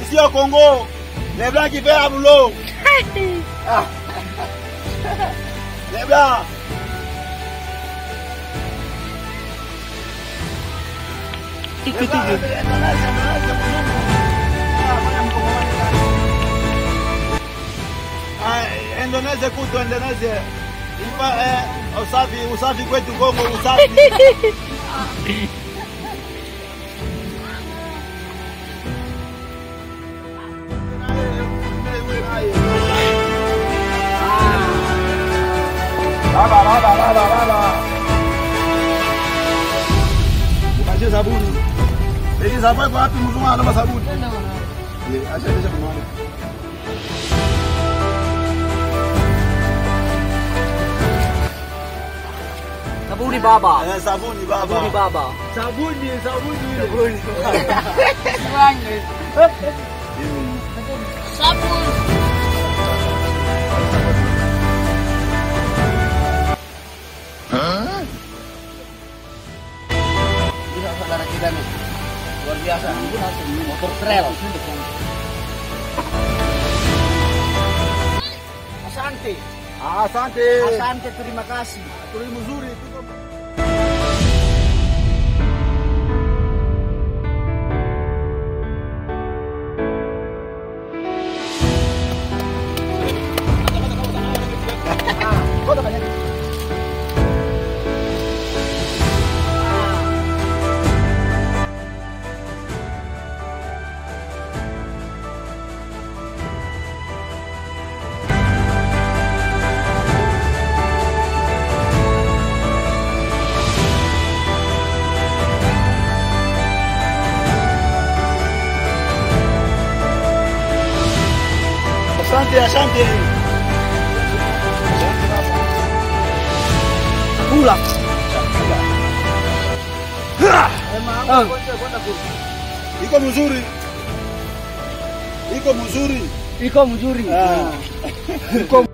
Ici au Congo, les blancs qui font la boulot. Les blancs. Indonesia kutu Indonesia. Ipa usafi kwetu Kongo usafi. Acha sabuni. Ele sabe para tu muzuma na sabuni. Não. Acha deixa com nós. Sabuni baba. Sabuni baba. Sabuni baba. Sabuni. Sabuni. Hah? Ini saudara kita nih. Luar biasa. Ini hasil motor trail. Asante. Asante, terima kasih. Terima kasih. Asante. Pula. Iko mzuri.